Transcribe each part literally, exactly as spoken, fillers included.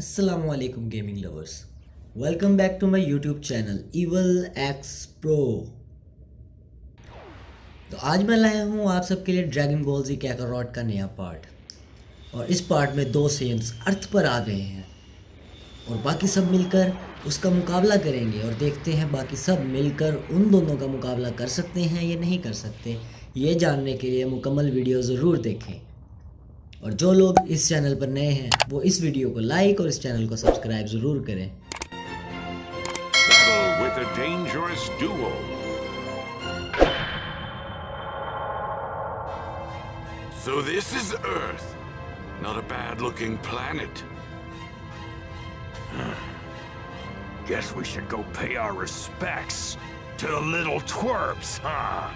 Assalamualaikum gaming lovers. Welcome back to my YouTube channel Evil X Pro. तो आज मैं लाया हूँ आप सबके लिए ड्रैगन बॉल Z कैकारोट का नया पार्ट, और इस पार्ट में दो सेंस अर्थ पर आ गए हैं और बाकी सब मिलकर उसका मुकाबला करेंगे और देखते हैं बाकी सब मिलकर उन दोनों का मुकाबला कर सकते हैं या नहीं कर सकते। ये जानने के लिए मुकम्मल वीडियो ज़रूर देखें, और जो लोग इस चैनल पर नए हैं वो इस वीडियो को लाइक और इस चैनल को सब्सक्राइब ज़रूर करें। So this is Earth, not a bad-looking planet. Guess we should go pay our respects to the little twerps, huh?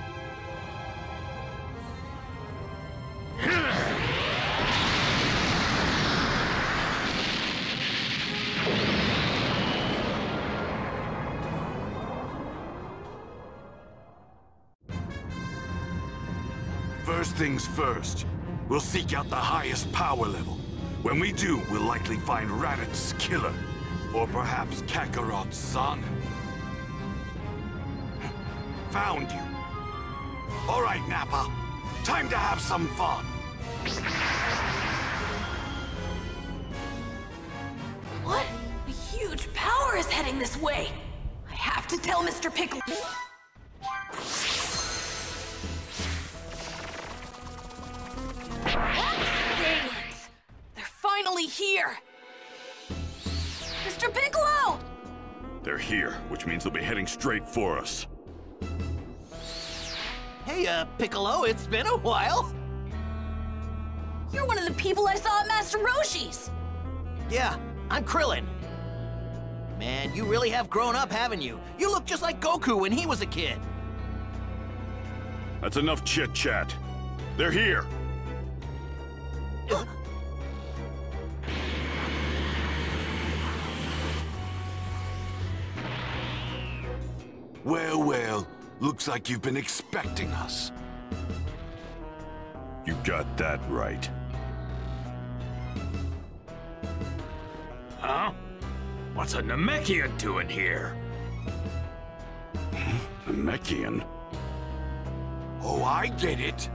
First things first, we'll seek out the highest power level. When we do, we'll likely find Raditz's killer, or perhaps Kakarot's son. Found you. All right, Nappa. Time to have some fun. What? A huge power is heading this way. I have to tell Mister Piccolo. Here! Mister Piccolo! They're here, which means they'll be heading straight for us. Hey, uh, Piccolo, it's been a while. You're one of the people I saw at Master Roshi's. Yeah, I'm Krillin. Man, you really have grown up, haven't you? You look just like Goku when he was a kid. That's enough chit-chat. They're here. Well, well, looks like you've been expecting us. You got that right. Huh? What's a Namekian doing here? Namekian? Oh, I get it.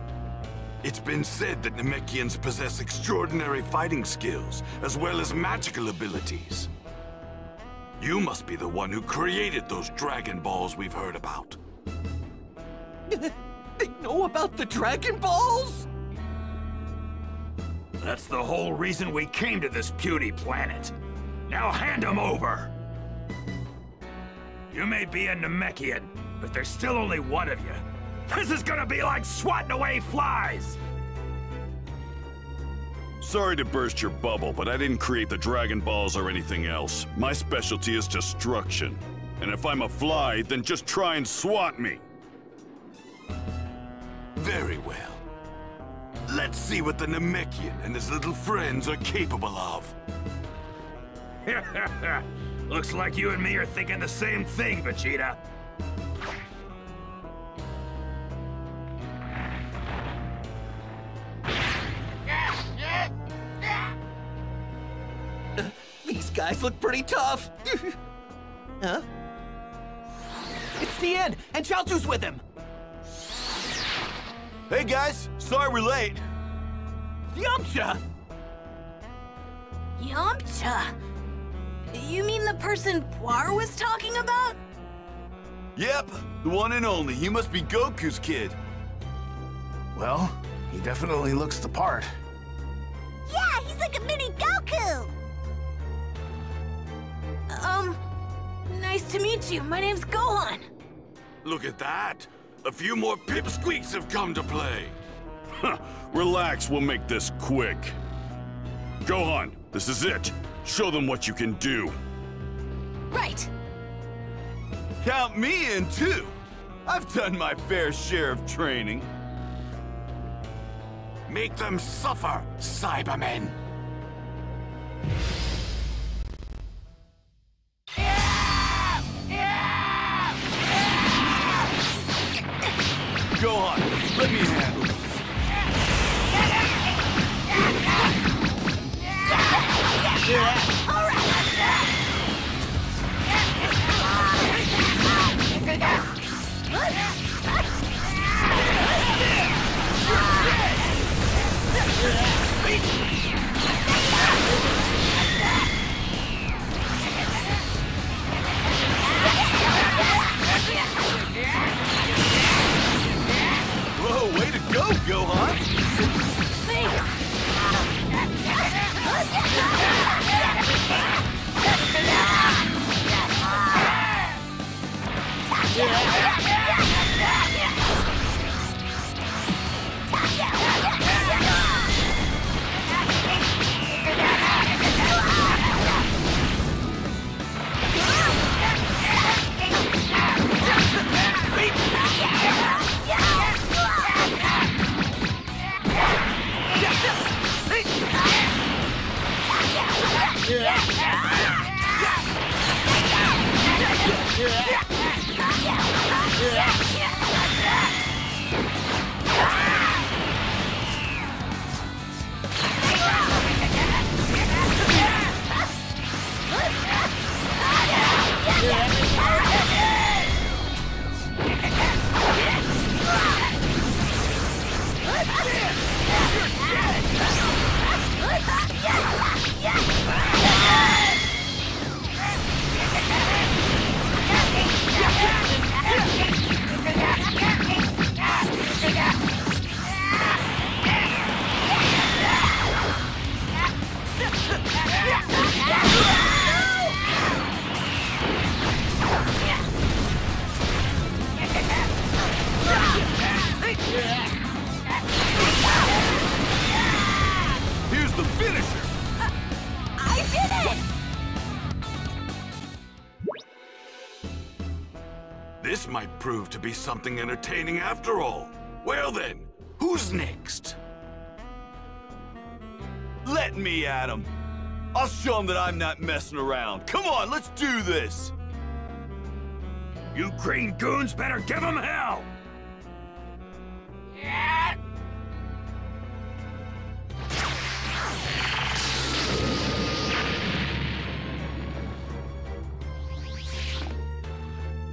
It's been said that Namekians possess extraordinary fighting skills, as well as magical abilities. You must be the one who created those Dragon Balls we've heard about. They know about the Dragon Balls? That's the whole reason we came to this puny planet. Now hand them over! You may be a Namekian, but there's still only one of you. This is gonna be like swatting away flies! Sorry to burst your bubble, but I didn't create the Dragon Balls or anything else. My specialty is destruction. And if I'm a fly, then just try and swat me. Very well. Let's see what the Namekian and his little friends are capable of. Looks like you and me are thinking the same thing, Vegeta. Guys look pretty tough. Huh? It's the end, and Chaotzu's with him. Hey guys, sorry we're late. Yamcha! Yamcha? You mean the person Poir was talking about? Yep, the one and only. He must be Goku's kid. Well, he definitely looks the part. Yeah, he's like a mini Goku! Um, nice to meet you. My name's Gohan. Look at that. A few more pipsqueaks have come to play. Relax, we'll make this quick. Gohan, this is it. Show them what you can do. Right. Count me in, too. I've done my fair share of training. Make them suffer, Cybermen. Gohan, let me handle this. Yeah. Yeah. Yeah. Yeah. Yeah. Might prove to be something entertaining after all. Well then, who's next? Let me at him. I'll show him that I'm not messing around. Come on, let's do this. You green goons better give him hell. Yeah.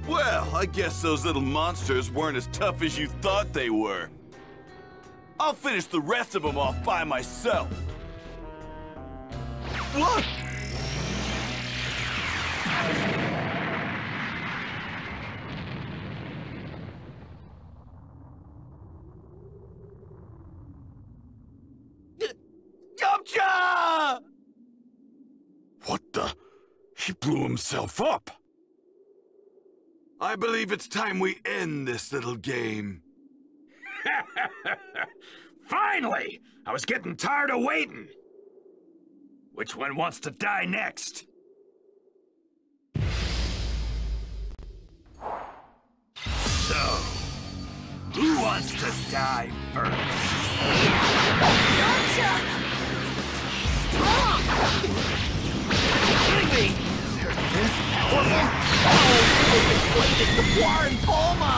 Well, I guess those little monsters weren't as tough as you thought they were. I'll finish the rest of them off by myself. What? Yamcha! What the? He blew himself up. I believe it's time we end this little game. Finally! I was getting tired of waiting. Which one wants to die next? So, who wants to die first? Gotcha! Stop! This powerful? Oh, it's exploited the War and Bulma!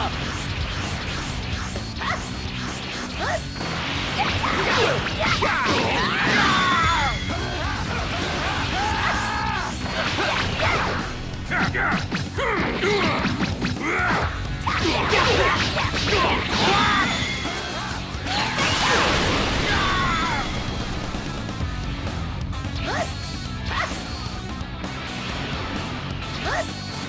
Oh, no!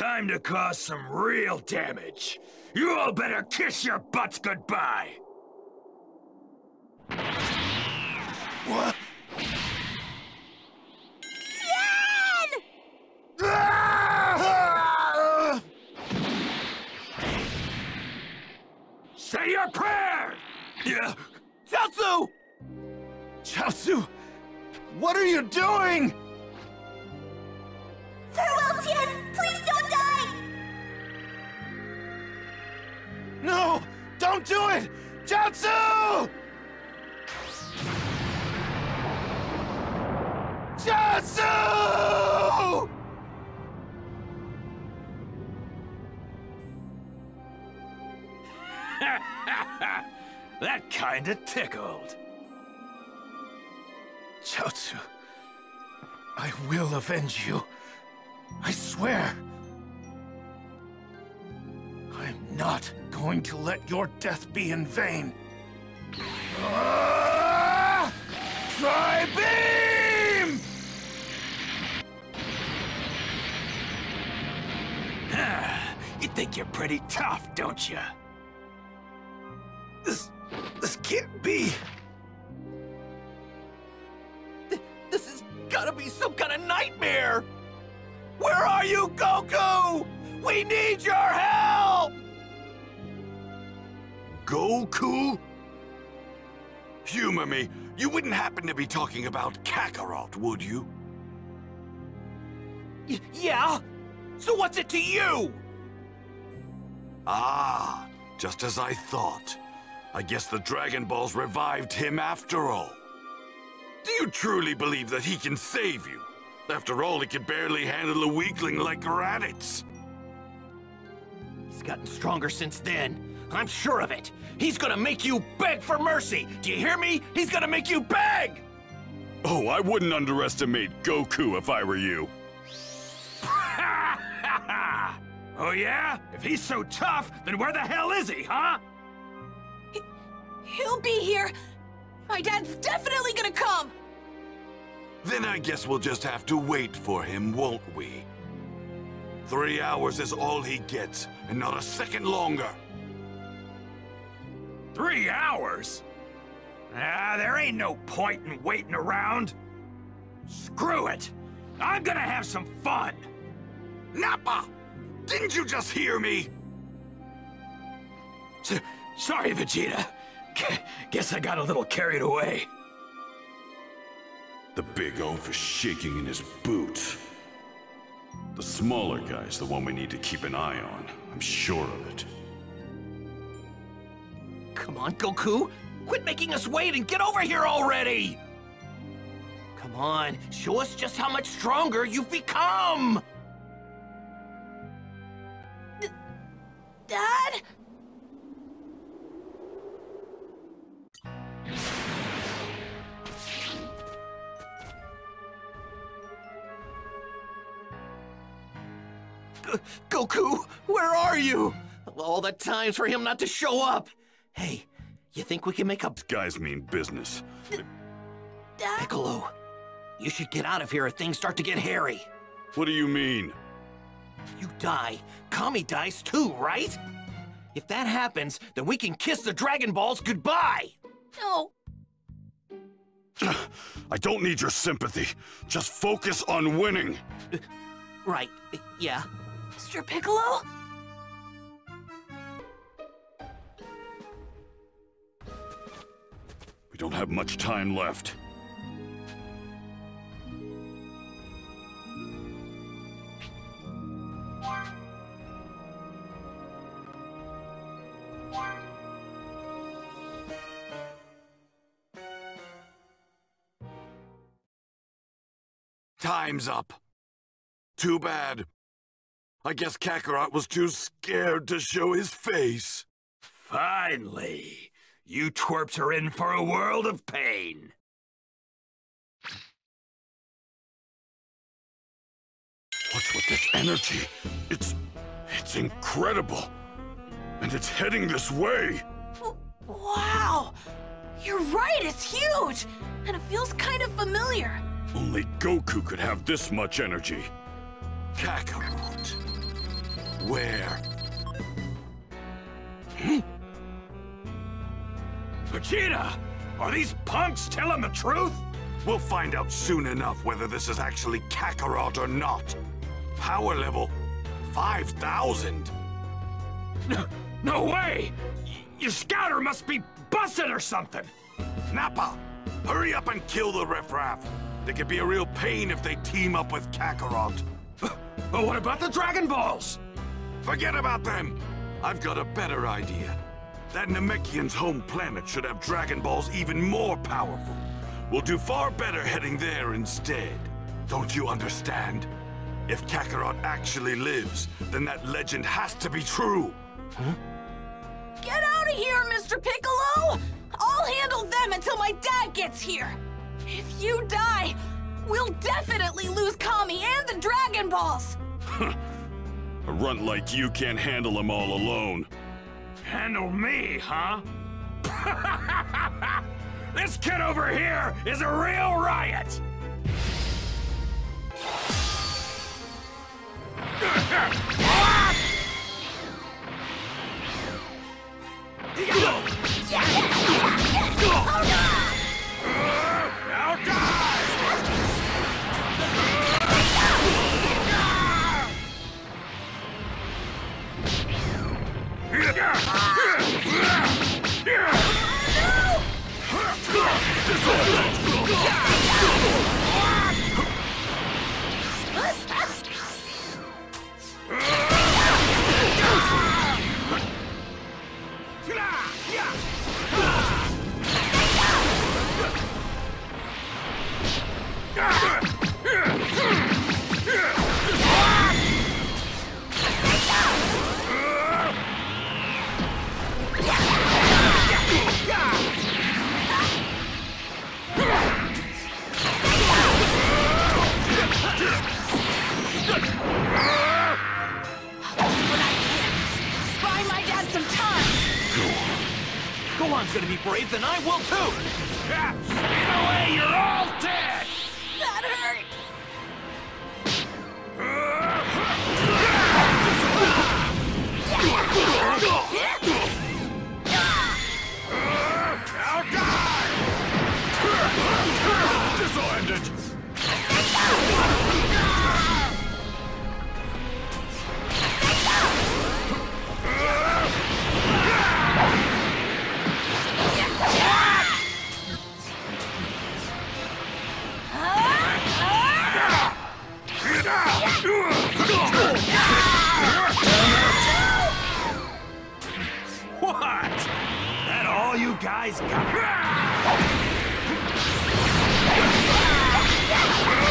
Time to cause some real damage. You all better kiss your butts goodbye. What? Tien! Say your prayer! Yeah. Chaotzu! Chaotzu! What are you doing? Farewell, Tien! Please don't die! No! Don't do it! Chaotzu! Chaotzu! That kinda tickled. Chaotzu, I will avenge you. I swear. I'm not going to let your death be in vain. Ah! Try beam! You think you're pretty tough, don't you? This... this can't be. Th this has gotta be some kind of nightmare! Where are you, Goku? We need your help! Goku? Humor me, you wouldn't happen to be talking about Kakarot, would you? Y- yeah? So what's it to you? Ah, just as I thought. I guess the Dragon Balls revived him after all. Do you truly believe that he can save you? After all, he could barely handle a weakling like Raditz. He's gotten stronger since then. I'm sure of it. He's gonna make you beg for mercy. Do you hear me? He's gonna make you beg! Oh, I wouldn't underestimate Goku if I were you. Oh yeah? If he's so tough, then where the hell is he, huh? He, he'll be here. My dad's definitely gonna come. Then I guess we'll just have to wait for him, won't we? Three hours is all he gets, and not a second longer. Three hours? Ah, there ain't no point in waiting around. Screw it! I'm gonna have some fun! Nappa! Didn't you just hear me? S- sorry, Vegeta. G- guess I got a little carried away. The big oaf is shaking in his boot. The smaller guy's the one we need to keep an eye on. I'm sure of it. Come on, Goku! Quit making us wait and get over here already! Come on, show us just how much stronger you've become! D- Dad? Goku, where are you? All the times for him not to show up. Hey, you think we can make up? These guys mean business. D Dad? Piccolo, you should get out of here if things start to get hairy. What do you mean? You die, Kami dies too, right? If that happens, then we can kiss the Dragon Balls goodbye. No. I don't need your sympathy. Just focus on winning. Right, yeah. Mister Piccolo? We don't have much time left. Time's up. Too bad. I guess Kakarot was too scared to show his face. Finally! You twerps are in for a world of pain! What's with this energy? It's... it's incredible! And it's heading this way! Wow! You're right, it's huge! And it feels kind of familiar. Only Goku could have this much energy. Kakarot. Where? Hmm? Vegeta! Are these punks telling the truth? We'll find out soon enough whether this is actually Kakarot or not. Power level five thousand. No, no way! Y- your scouter must be busted or something! Nappa, hurry up and kill the riffraff. They could be a real pain if they team up with Kakarot. But what about the Dragon Balls? Forget about them! I've got a better idea. That Namekian's home planet should have Dragon Balls even more powerful. We'll do far better heading there instead. Don't you understand? If Kakarot actually lives, then that legend has to be true! Huh? Get out of here, Mister Piccolo! I'll handle them until my dad gets here! If you die, we'll definitely lose Kami and the Dragon Balls! A runt like you can't handle them all alone. Handle me, huh? This kid over here is a real riot! Now die! Gohan's gonna be brave, then I will too! Yeah, either way, you're all dead! That hurt! Now die! Disoriented! What? That all you guys got? What? That all you guys?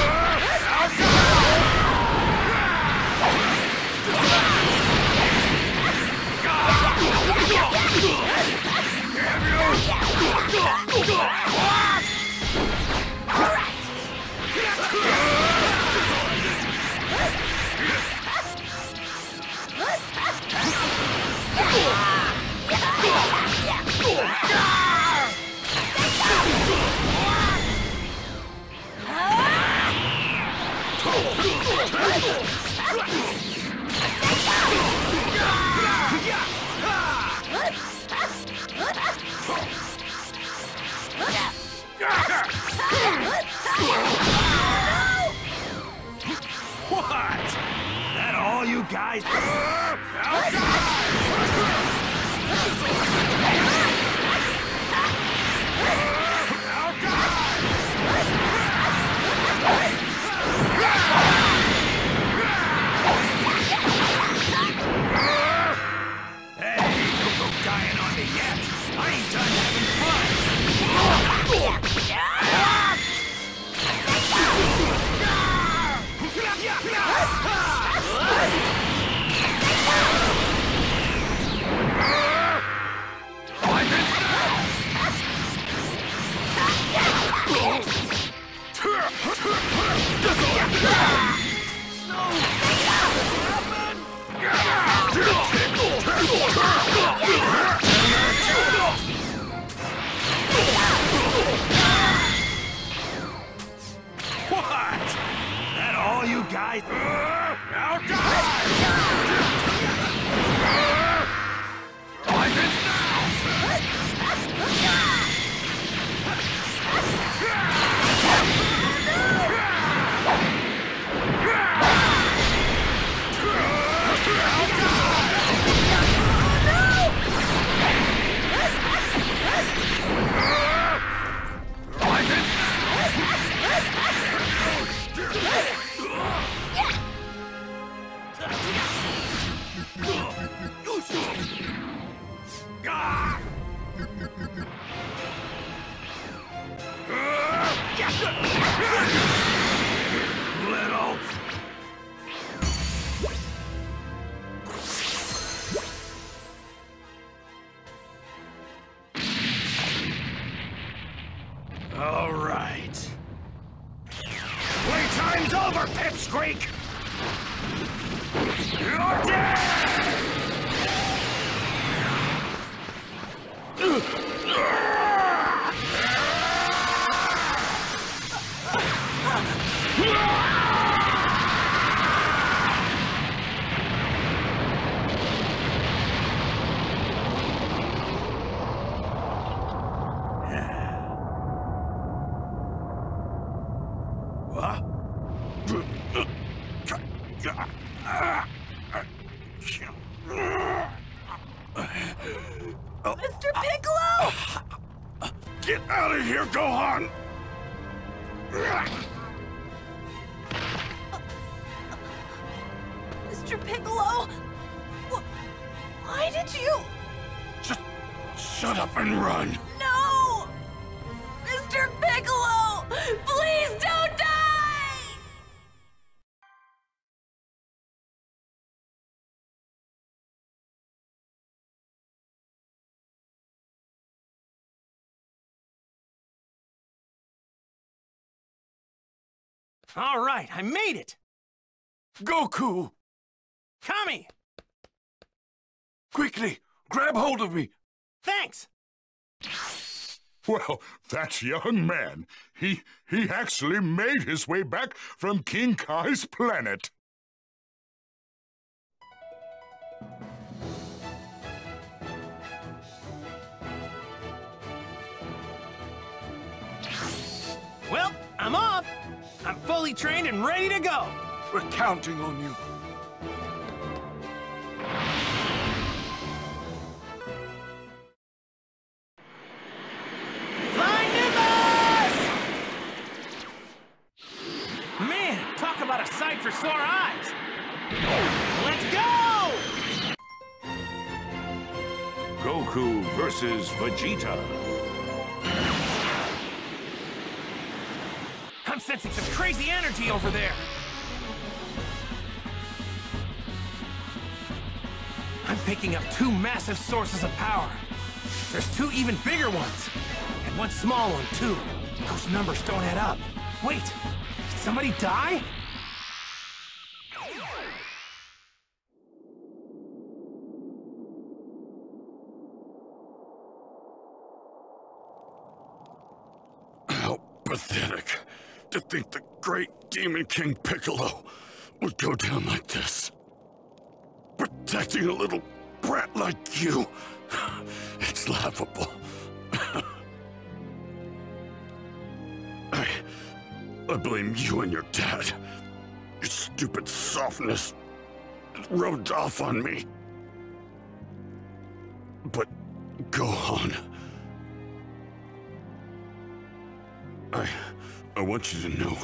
What? That all you guys? Now die! over, pipsqueak! You're all right, I made it! Goku! Kami! Quickly, grab hold of me! Thanks! Well, that young man, he, he actually made his way back from King Kai's planet. Well, I'm off! I'm fully trained and ready to go! We're counting on you. Fly Nimbus! Man, talk about a sight for sore eyes! Let's go! Goku versus Vegeta. I'm sensing some crazy energy over there! I'm picking up two massive sources of power. There's two even bigger ones, and one small one, too. Those numbers don't add up. Wait, did somebody die? How pathetic. To think the great Demon King Piccolo would go down like this. Protecting a little brat like you, it's laughable. I... I blame you and your dad. Your stupid softness rubbed off on me. But Gohan... I... I want you to know,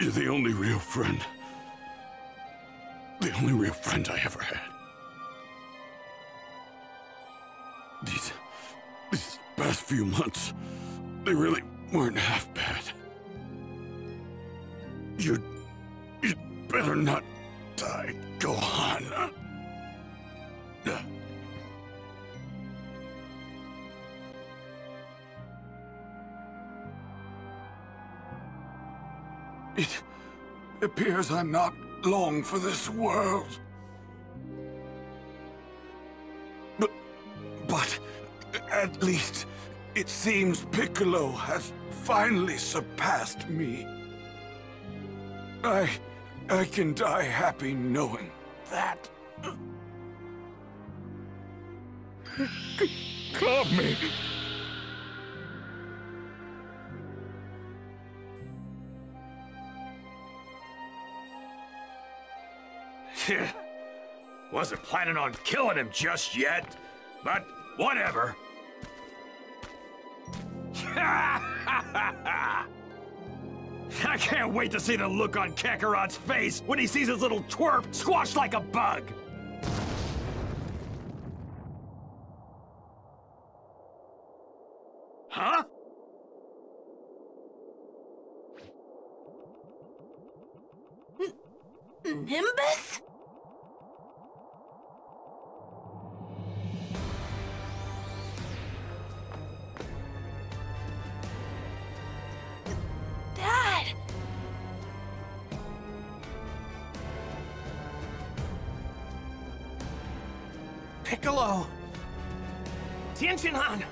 you're the only real friend. The only real friend I ever had. These, these past few months, they really weren't half bad. You'd, you'd better not die, Gohan. Uh, It appears I'm not long for this world. But, but at least it seems Piccolo has finally surpassed me. I, I can die happy knowing that. Kame. Wasn't planning on killing him just yet, but whatever. I can't wait to see the look on Kakarot's face when he sees his little twerp squashed like a bug. Huh? N- Nimbus? Piccolo! Tenshinhan!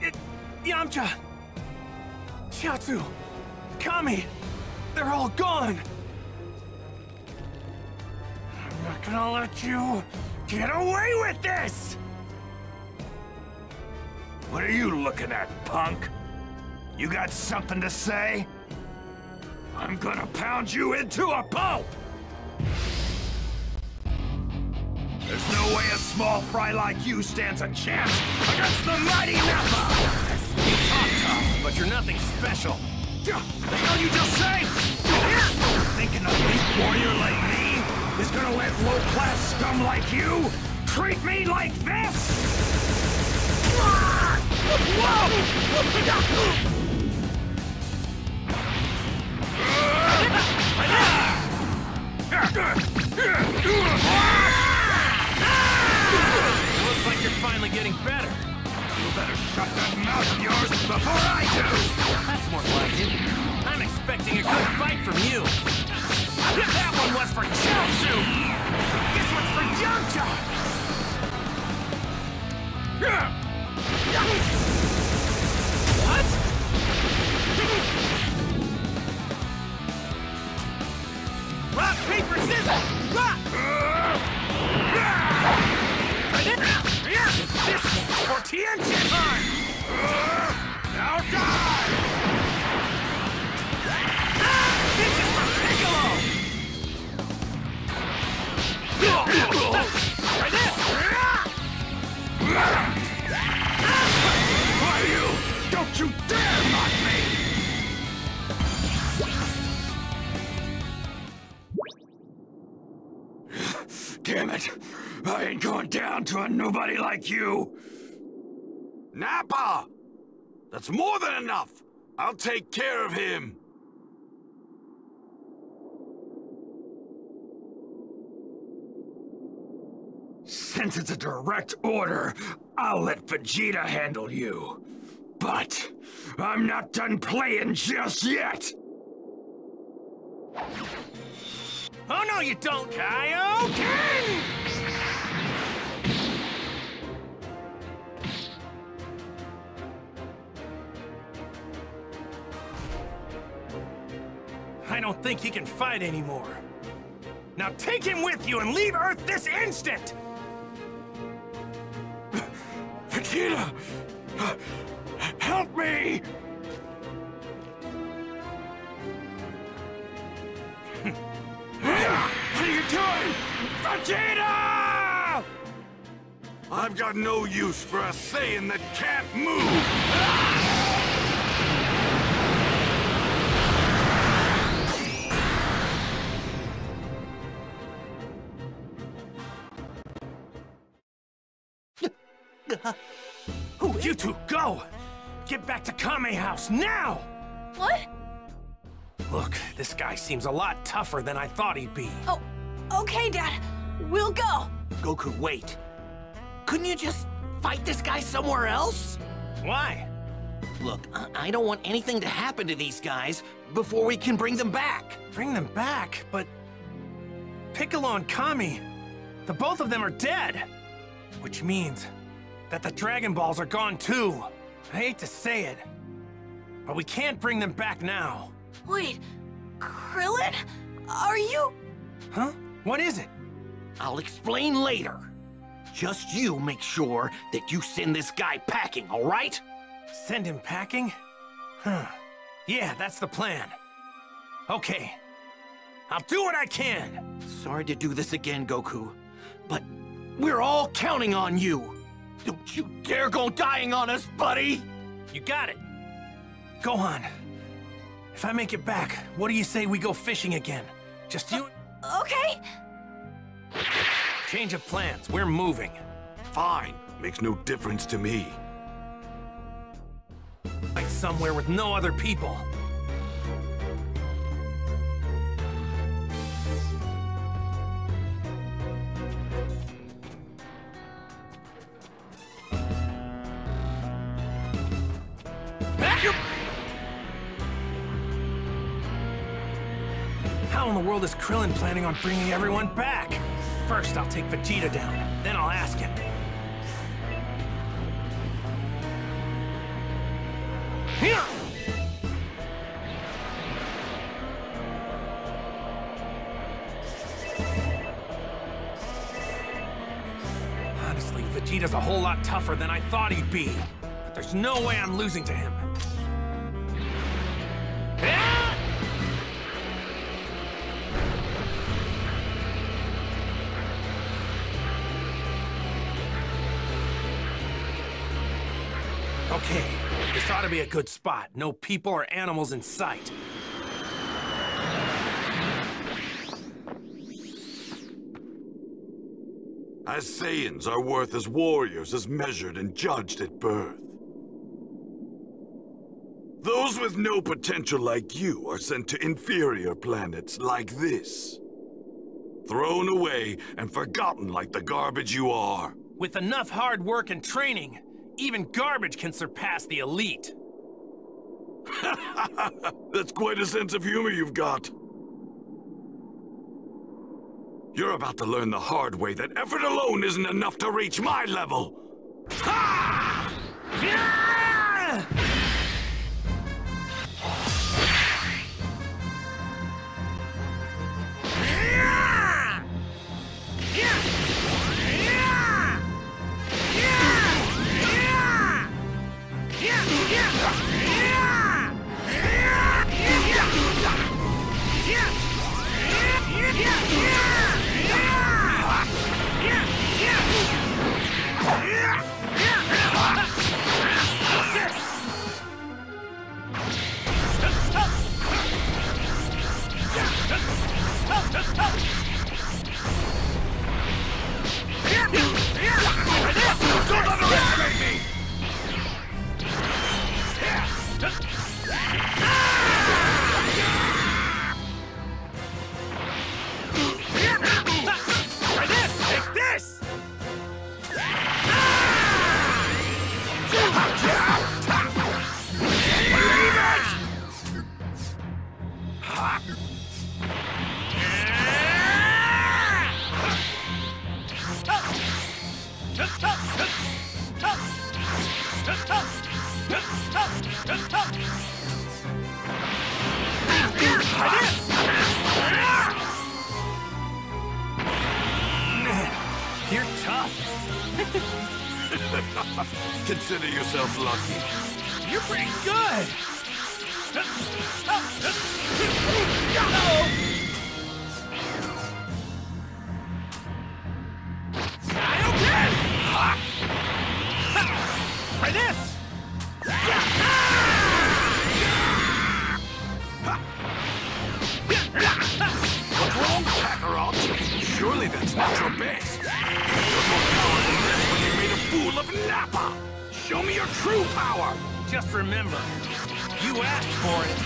It... Yamcha! Chaotzu! Kami! They're all gone! I'm not gonna let you get away with this! What are you looking at, punk? You got something to say? I'm gonna pound you into a pulp! There's no way a small fry like you stands a chance against the mighty Nappa! You talk tough, but you're nothing special. The hell you just say? Thinking a weak warrior like me is gonna let low-class scum like you treat me like this? Looks like you're finally getting better. You better shut that mouth of yours before I do. That's more like it. I'm expecting a good fight from you. That one was for Chaotzu. This one's for Yamcha. What? Rock, paper, scissors! Rock! This for T N T time! Now die! This is for Piccolo! Try this! You! Don't you dare mock me! Damn it! I ain't going down to a nobody like you! Nappa! That's more than enough! I'll take care of him! Since it's a direct order, I'll let Vegeta handle you. But I'm not done playing just yet! Oh no you don't, Kaioken! I don't think he can fight anymore. Now take him with you and leave Earth this instant! Vegeta! Help me! What are you doing? Vegeta! I've got no use for a Saiyan that can't move! You two, go! Get back to Kame House, now! What? Look, this guy seems a lot tougher than I thought he'd be. Oh, okay, Dad. We'll go. Goku, wait. Couldn't you just fight this guy somewhere else? Why? Look, I, I don't want anything to happen to these guys before we can bring them back. Bring them back? But... Piccolo and Kami, the both of them are dead. Which means... that the Dragon Balls are gone too. I hate to say it, but we can't bring them back now. Wait, Krillin? Are you... Huh? What is it? I'll explain later. Just you make sure that you send this guy packing, all right? Send him packing? Huh. Yeah, that's the plan. Okay. I'll do what I can. Sorry to do this again, Goku, but we're all counting on you. Don't you dare go dying on us, buddy! You got it. Gohan, if I make it back, what do you say we go fishing again? Just you... Uh, okay. Change of plans. We're moving. Fine. Makes no difference to me. Like somewhere with no other people. How in the world is Krillin planning on bringing everyone back? First, I'll take Vegeta down, then I'll ask him. Here! Honestly, Vegeta's a whole lot tougher than I thought he'd be. But there's no way I'm losing to him. Okay, this ought to be a good spot. No people or animals in sight. As Saiyans, our worth as warriors is measured and judged at birth. Those with no potential like you are sent to inferior planets like this. Thrown away and forgotten like the garbage you are. With enough hard work and training, even garbage can surpass the elite. That's quite a sense of humor you've got. You're about to learn the hard way that effort alone isn't enough to reach my level. Ha! Yeah! Don't underestimate me! Take this! Leave it! Man, you're tough. Consider yourself lucky. You're pretty good. No! For this! What's wrong, Kakarot? Surely that's not your best. You're more powerful than this when you made a fool of Nappa. Show me your true power. Just remember, you asked for it.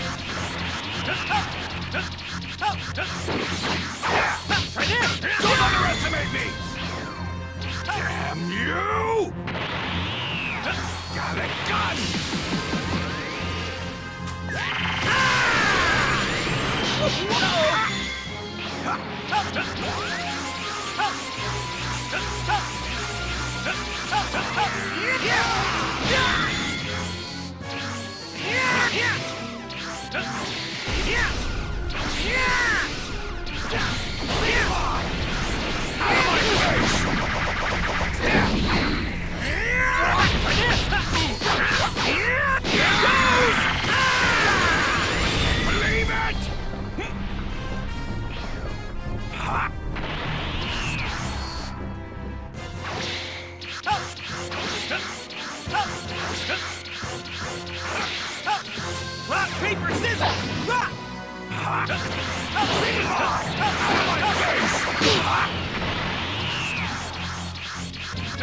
For this! Don't underestimate me! Damn you! Got a gun! Out of my face! Here it goes! Believe it! Ha! Rock, paper, scissors! Rock! Ha! Out of my face!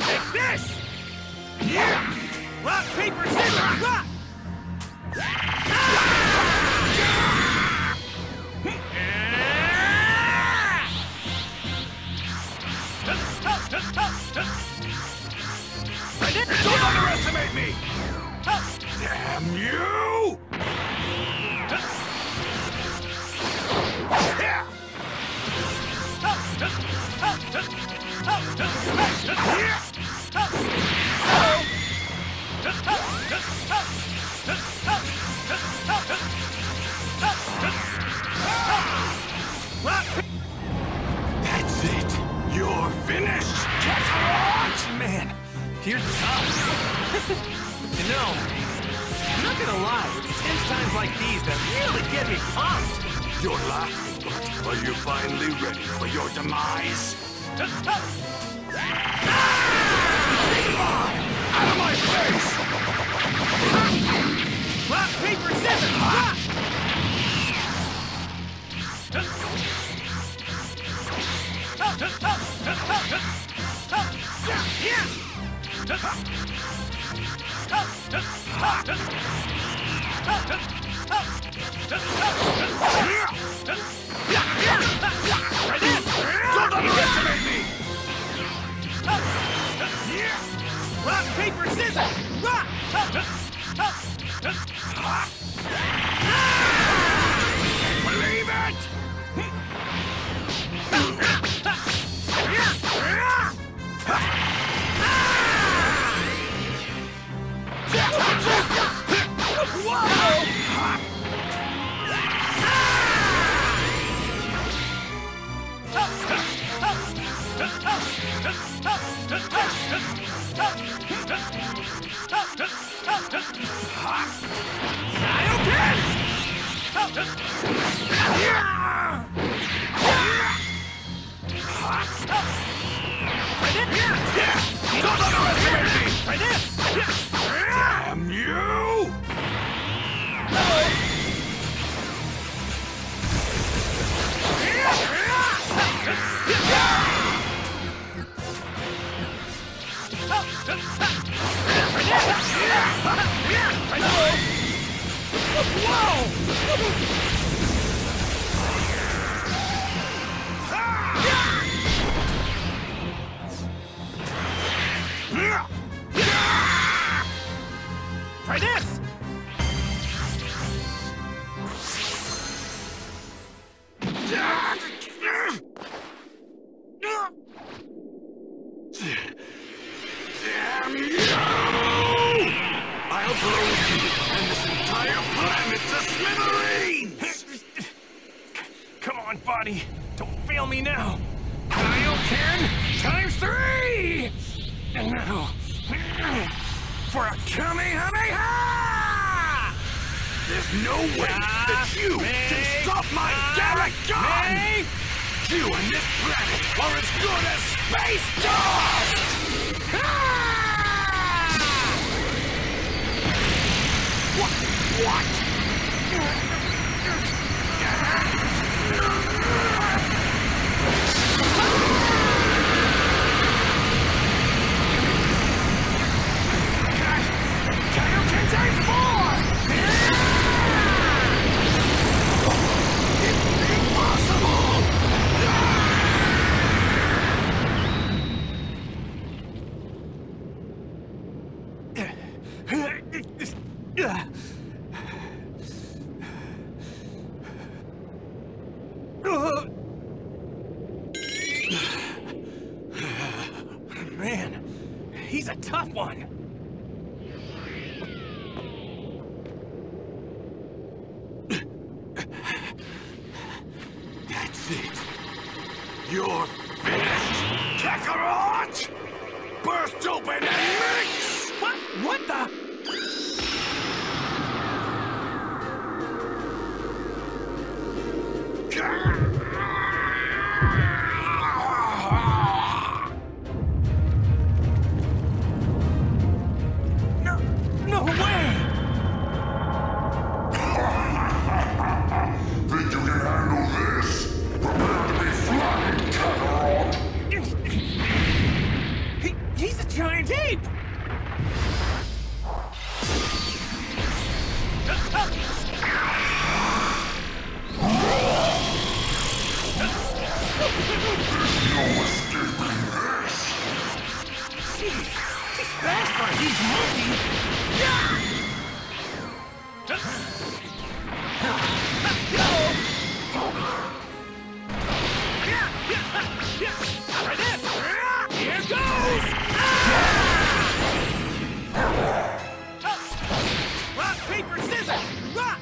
Take this! paper, scissors, rock! Don't underestimate me! Damn you! That's it! You're finished, Kakarot! Man, you're tough. You know, I'm not gonna lie, it's intense times like these that really get me pumped. You're laughing, but are you finally ready for your demise? Ah! Out of my face! Rock, paper, scissors! Rock! Don't underestimate me! Rock, paper, scissors! Rock! Believe it! Damn you! Whoa! Try this! Damn you! I'll blow you and this entire planet to smithereens! Come on, buddy. Don't fail me now. Kaioken times three! And now... for a Kame House! There's no way that you can stop my Dragon! You and this planet are as good as space dogs! What? What? You're finished, Kakarot! Burst open and mix! What? What the? Giant ape! escaping this. That's why he's moving. For this. Here goes. Rock, paper, scissors. Rock.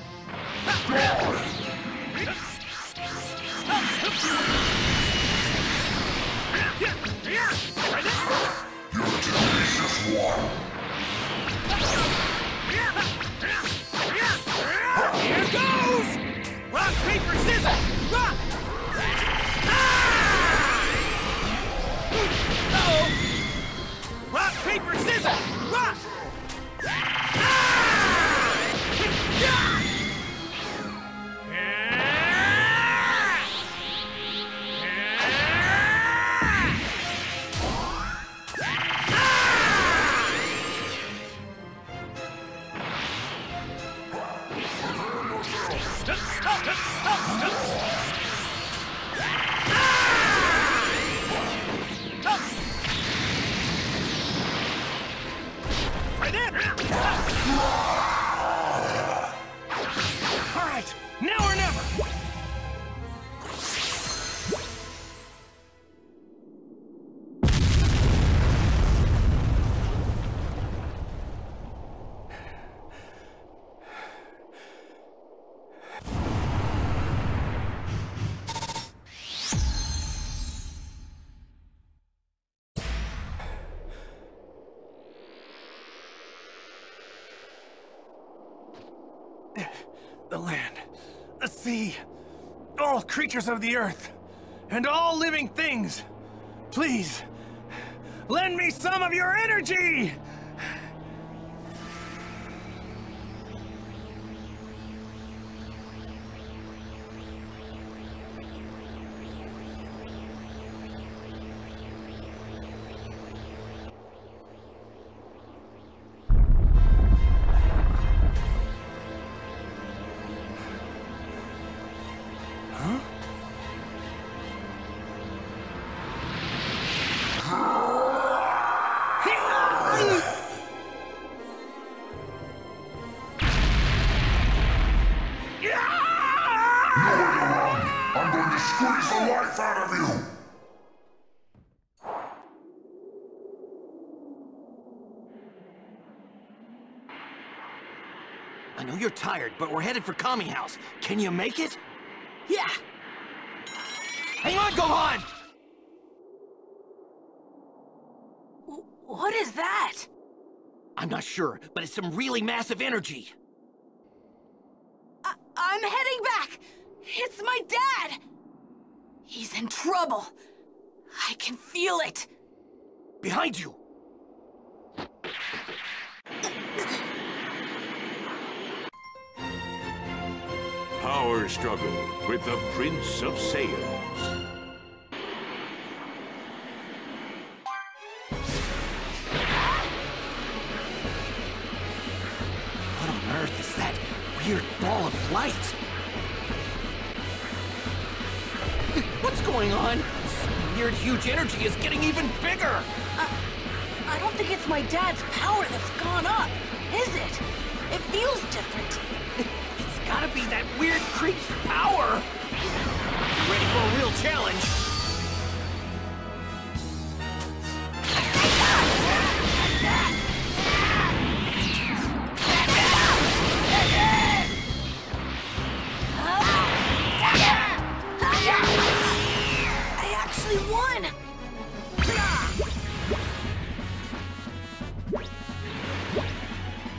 The land, the sea, all creatures of the earth, and all living things, please, lend me some of your energy! You're tired, but we're headed for Kami House. Can you make it? Yeah! Hang on, Gohan! W what is that? I'm not sure, but it's some really massive energy. I I'm heading back! It's my dad! He's in trouble. I can feel it. Behind you! Power struggle with the Prince of Saiyans. What on earth is that weird ball of light? What's going on? This weird huge energy is getting even bigger! Uh, I don't think it's my dad's power that's gone up, is it? It feels different. Gotta be that weird creep's power! Ready for a real challenge? I actually won!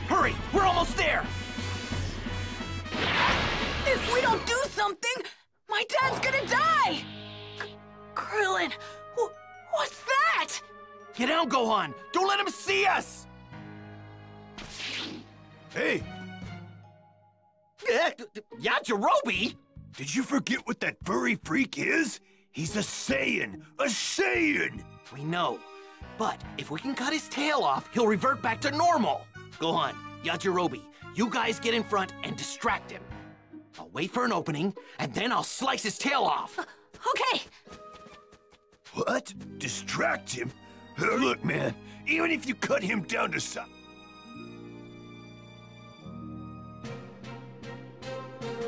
Hurry! We're almost there! If we don't do something, my dad's gonna die! K Krillin, wh what's that? Get down, Gohan! Don't let him see us! Hey! Uh, Yajirobe? Did you forget what that furry freak is? He's a Saiyan! A Saiyan! We know. But if we can cut his tail off, he'll revert back to normal. Gohan, Yajirobe, you guys get in front and distract him. I'll wait for an opening, and then I'll slice his tail off! Uh, okay! What? Distract him? Oh, look, man, even if you cut him down to size...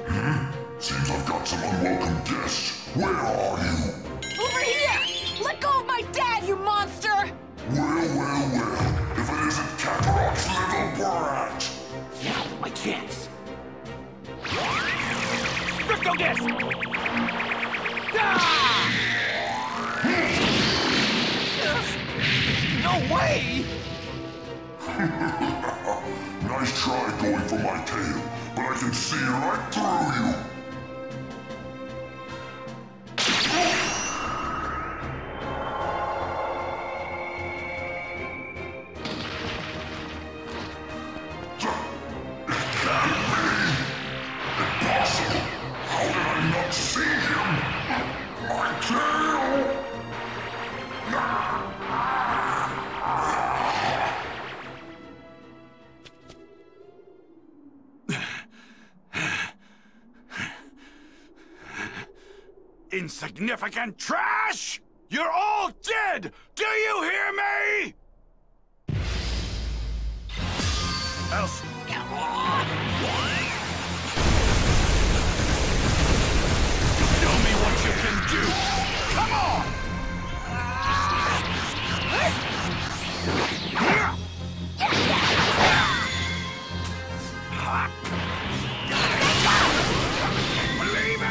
Hmm? Seems I've got some unwelcome guests. Where are you? Over here! Let go of my dad, you monster! Well, well, well. If it isn't Kakarot's little brat! Now, my chance. Crypto Disc! Ah! No way! Nice try going for my tail, but I can see right through you. It can't be! Impossible! How did I not see him? My tail! Insignificant trash! You're all dead! Do you hear me? Else... Show me what you can do! Come on! Believe it!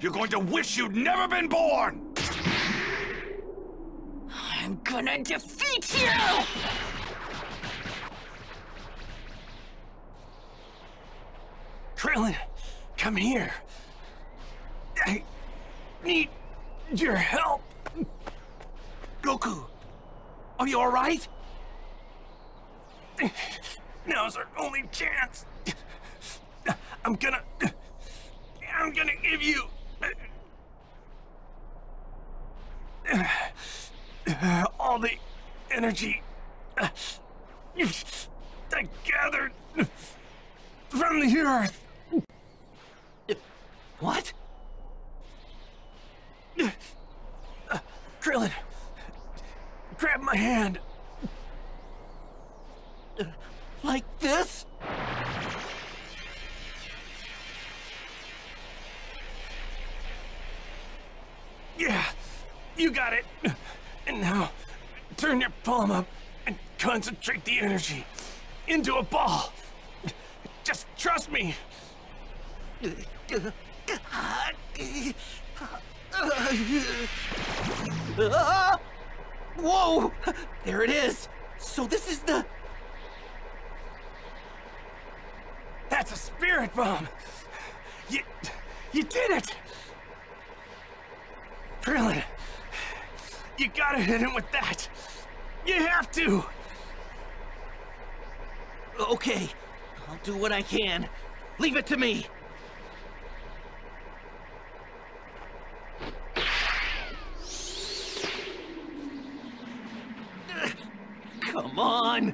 You're going to wish you'd never been born! I'm gonna defeat you! Krillin, come here. I need your help. Goku, are you all right? Now's our only chance. I'm gonna... I'm gonna give you... Uh, uh, all the energy uh, I gathered from the earth. Uh, what? Uh, Krillin, grab my hand. Uh, like this? Yeah. You got it! And now, turn your palm up and concentrate the energy into a ball. Just trust me! Ah! Whoa! There it is! So this is the... That's a spirit bomb! You... you did it! Krillin! You gotta hit him with that! You have to! Okay, I'll do what I can. Leave it to me! Come on!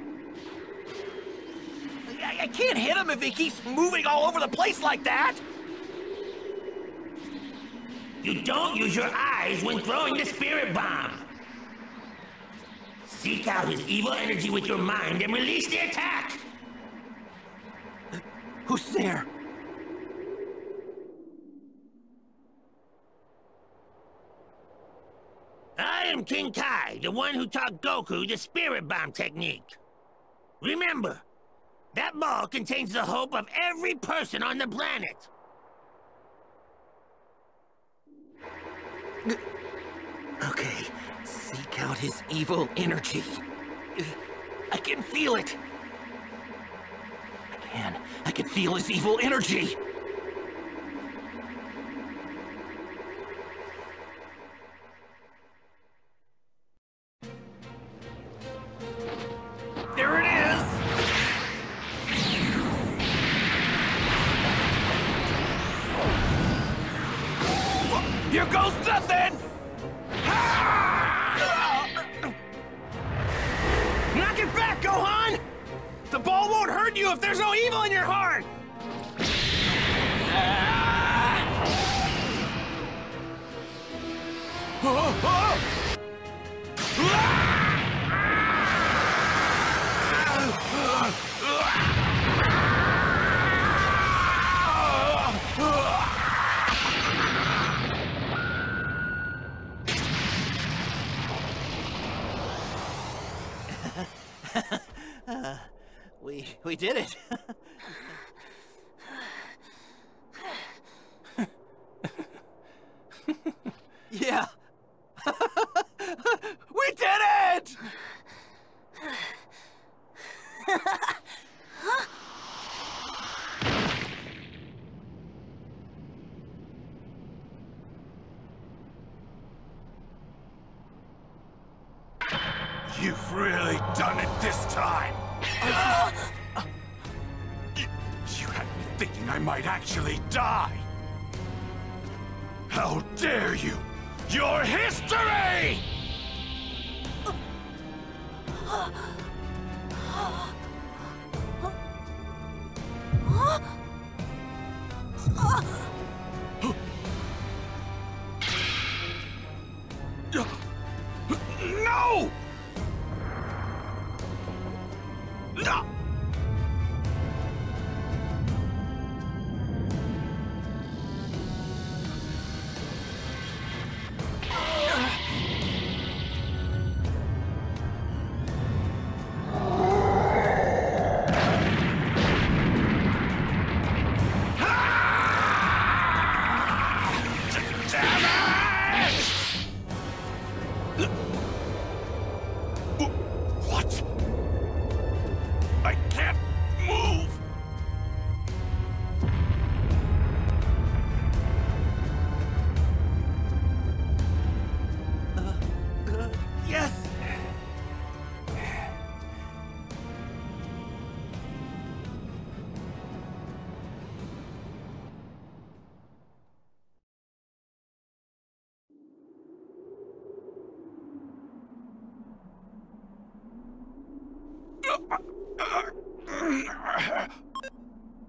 I, I can't hit him if he keeps moving all over the place like that! You don't use your eyes when throwing the spirit bomb. Seek out his evil energy with your mind and release the attack. Uh, who's there? I I am King Kai, the one who taught Goku the spirit bomb technique. Remember, that ball contains the hope of every person on the planet. Okay, seek out his evil energy. I can feel it. I can. I can feel his evil energy. There it is. Here goes nothing. Knock it back, Gohan. The ball won't hurt you if there's no evil in your heart! uh. We, we did it. Yeah. We did it! You've really done it this time. You had me thinking I might actually die! How dare you! Your history! No! No!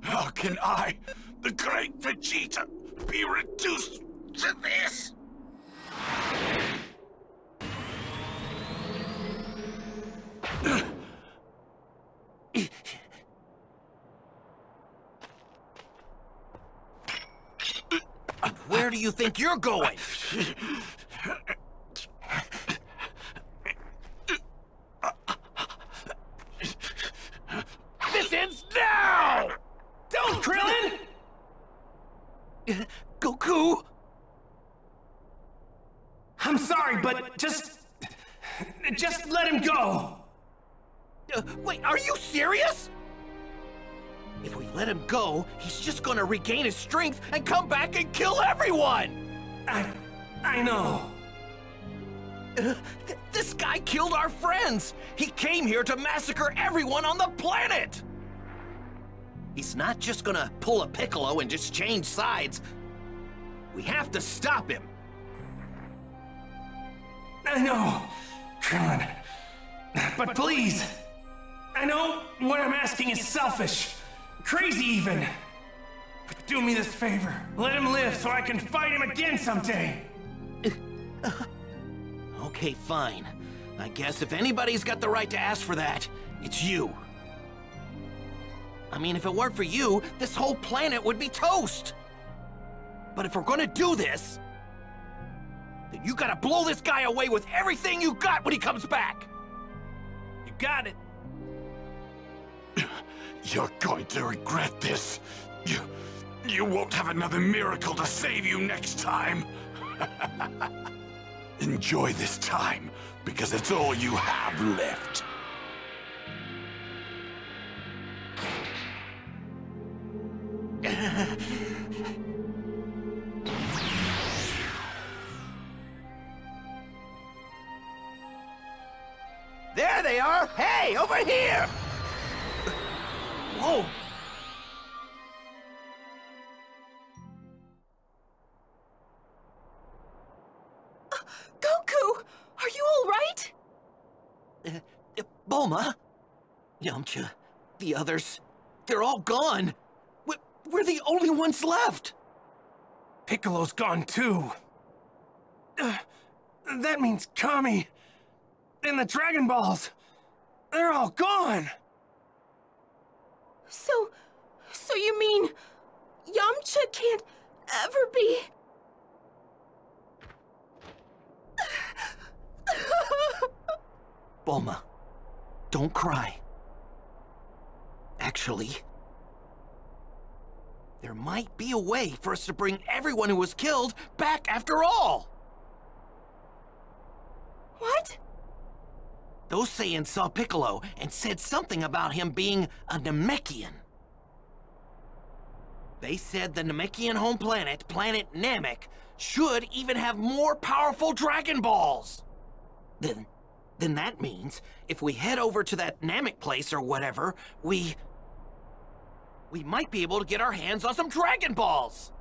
How can I, the great Vegeta, be reduced to this? Where do you think you're going? Goku! I'm sorry, but just... just let him go! Uh, wait, are you serious? If we let him go, he's just gonna regain his strength and come back and kill everyone! I... I know. Uh, th this guy killed our friends! He came here to massacre everyone on the planet! He's not just gonna pull a Piccolo and just change sides. We have to stop him. I know, Krillin. But please, I know what I'm asking is selfish, crazy even. But do me this favor. Let him live so I can fight him again someday. Okay, fine. I guess if anybody's got the right to ask for that, it's you. I mean, if it weren't for you, this whole planet would be toast! But if we're gonna do this, then you gotta blow this guy away with everything you got when he comes back! You got it. You're going to regret this. You, you won't have another miracle to save you next time. Enjoy this time, because it's all you have left. There they are! Hey, over here! Whoa! Uh, Goku! Are you all right? Uh, uh, Bulma? Yamcha, the others, they're all gone! We're, we're the only ones left! Piccolo's gone too. Uh, that means Kami and the Dragon Balls! They're all gone! So... so you mean... Yamcha can't ever be... Bulma, don't cry. Actually... there might be a way for us to bring everyone who was killed back after all! What? Those Saiyans saw Piccolo and said something about him being a Namekian. They said the Namekian home planet, planet Namek, should even have more powerful Dragon Balls. Then, then that means if we head over to that Namek place or whatever, we... we might be able to get our hands on some Dragon Balls.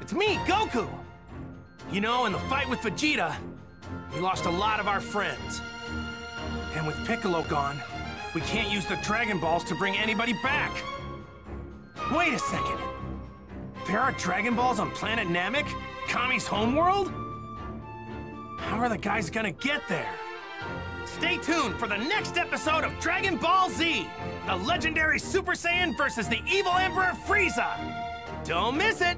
It's me, Goku! You know, in the fight with Vegeta, we lost a lot of our friends. And with Piccolo gone, we can't use the Dragon Balls to bring anybody back! Wait a second! There are Dragon Balls on planet Namek? Kami's homeworld? How are the guys gonna get there? Stay tuned for the next episode of Dragon Ball Z! The legendary Super Saiyan versus the evil Emperor Frieza! Don't miss it!